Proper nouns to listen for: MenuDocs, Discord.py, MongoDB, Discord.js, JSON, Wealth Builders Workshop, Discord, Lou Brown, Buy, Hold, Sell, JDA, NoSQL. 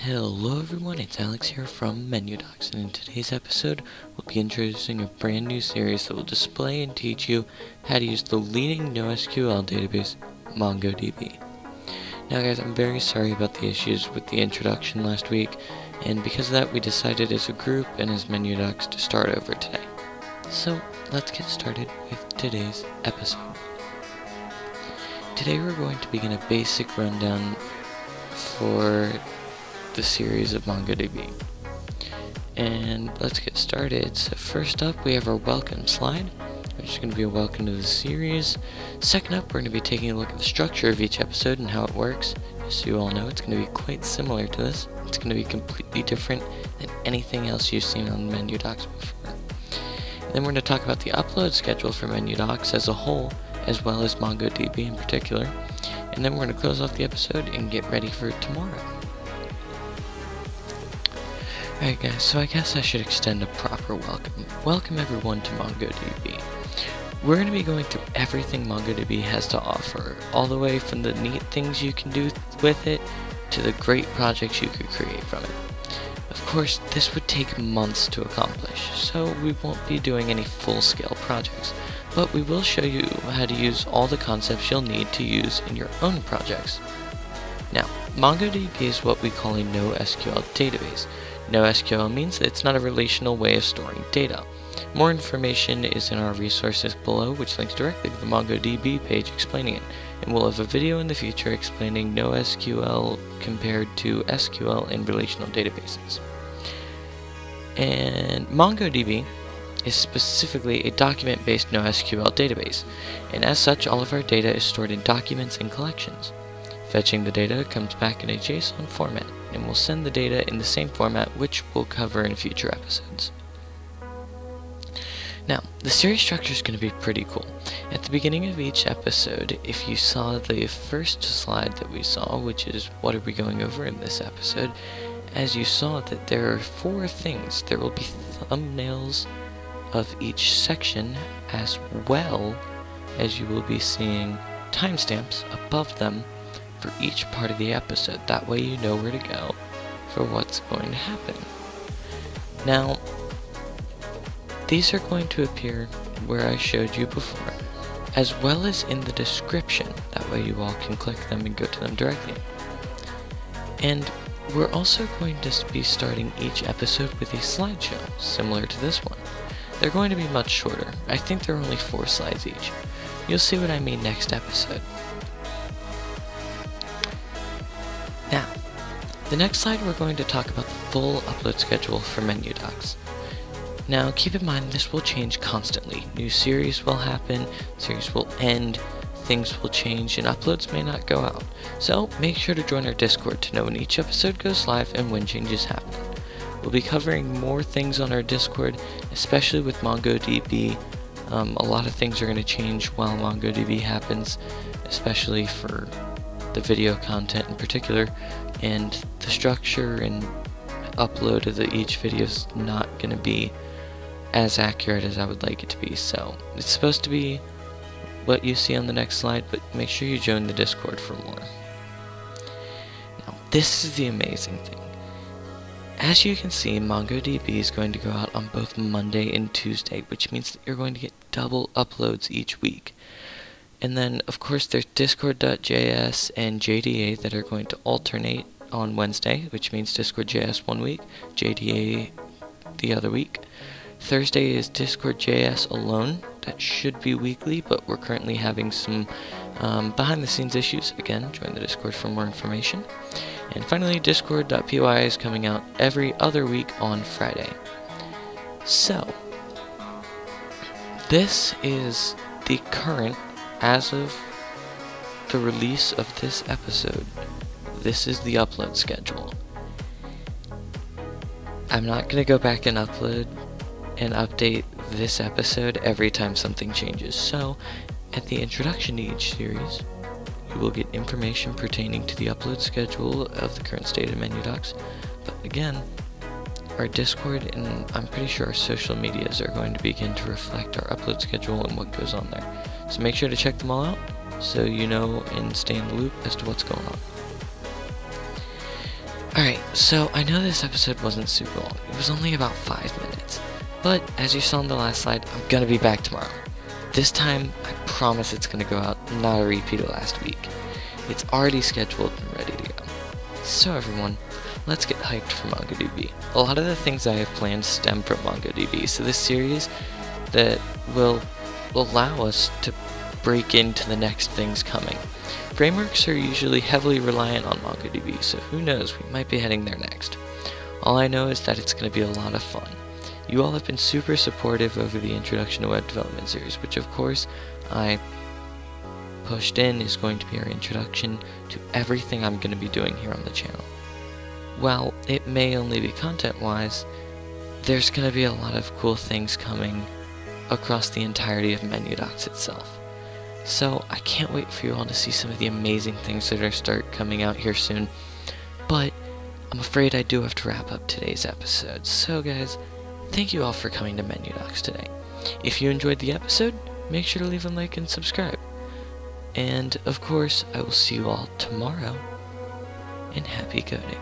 Hello everyone, it's Alex here from MenuDocs, and in today's episode we'll be introducing a brand new series that will display and teach you how to use the leading NoSQL database, MongoDB. Now guys, I'm very sorry about the issues with the introduction last week, and because of that we decided as a group and as MenuDocs to start over today. So let's get started with today's episode. Today we're going to begin a basic rundown for the series of MongoDB. And let's get started. So first up we have our welcome slide, which is going to be a welcome to the series. Second up, we're going to be taking a look at the structure of each episode and how it works. As you all know, it's going to be quite similar to this. It's going to be completely different than anything else you've seen on MenuDocs before. And then we're going to talk about the upload schedule for MenuDocs as a whole, as well as MongoDB in particular. And then we're going to close off the episode and get ready for tomorrow. Alright guys, so I guess I should extend a proper welcome. Welcome everyone to MongoDB. We're going to be going through everything MongoDB has to offer, all the way from the neat things you can do with it to the great projects you could create from it. Of course, this would take months to accomplish, so we won't be doing any full-scale projects, but we will show you how to use all the concepts you'll need to use in your own projects. Now, MongoDB is what we call a NoSQL database. NoSQL means that it's not a relational way of storing data. More information is in our resources below, which links directly to the MongoDB page explaining it, and we'll have a video in the future explaining NoSQL compared to SQL in relational databases. And MongoDB is specifically a document-based NoSQL database, and as such all of our data is stored in documents and collections. Fetching the data comes back in a JSON format, and we'll send the data in the same format, which we'll cover in future episodes. Now, the series structure is going to be pretty cool. At the beginning of each episode, if you saw the first slide that we saw, which is what are we going over in this episode, as you saw that there are four things. There will be thumbnails of each section, as well as you will be seeing timestamps above them for each part of the episode. That way you know where to go for what's going to happen. Now, these are going to appear where I showed you before, as well as in the description. That way you all can click them and go to them directly. And we're also going to be starting each episode with a slideshow, similar to this one. They're going to be much shorter. I think they're only 4 slides each. You'll see what I mean next episode. Now, the next slide we're going to talk about the full upload schedule for MenuDocs. Now keep in mind this will change constantly. New series will happen, series will end, things will change, and uploads may not go out. So make sure to join our Discord to know when each episode goes live and when changes happen. We'll be covering more things on our Discord, especially with MongoDB. A lot of things are going to change while MongoDB happens, especially for the video content in particular, and the structure and upload of each video is not going to be as accurate as I would like it to be, so it's supposed to be what you see on the next slide, but make sure you join the Discord for more. Now, this is the amazing thing. As you can see, MongoDB is going to go out on both Monday and Tuesday, which means that you're going to get double uploads each week. And then, of course, there's Discord.js and JDA that are going to alternate on Wednesday, which means Discord.js one week, JDA the other week. Thursday is Discord.js alone. That should be weekly, but we're currently having some behind-the-scenes issues. Again, join the Discord for more information. And finally, Discord.py is coming out every other week on Friday. So, this is the current. As of the release of this episode, this is the upload schedule. I'm not going to go back and upload and update this episode every time something changes. So, at the introduction to each series, you will get information pertaining to the upload schedule of the current state of MenuDocs. But again, our Discord and I'm pretty sure our social medias are going to begin to reflect our upload schedule and what goes on there. So make sure to check them all out so you know and stay in the loop as to what's going on. Alright, so I know this episode wasn't super long, it was only about 5 minutes, but as you saw in the last slide, I'm gonna be back tomorrow. This time, I promise it's gonna go out, not a repeat of last week. It's already scheduled and ready to go. So everyone, let's get hyped for MongoDB. A lot of the things I have planned stem from MongoDB, so this series that will allow us to break into the next things coming. Frameworks are usually heavily reliant on MongoDB, so who knows, we might be heading there next. All I know is that it's going to be a lot of fun. You all have been super supportive over the Introduction to Web Development series, which of course I pushed in is going to be our introduction to everything I'm going to be doing here on the channel. While it may only be content-wise, there's going to be a lot of cool things coming across the entirety of MenuDocs itself. So I can't wait for you all to see some of the amazing things that are start coming out here soon, but I'm afraid I do have to wrap up today's episode. So guys, thank you all for coming to MenuDocs today. If you enjoyed the episode, make sure to leave a like and subscribe. And of course, I will see you all tomorrow, and happy coding.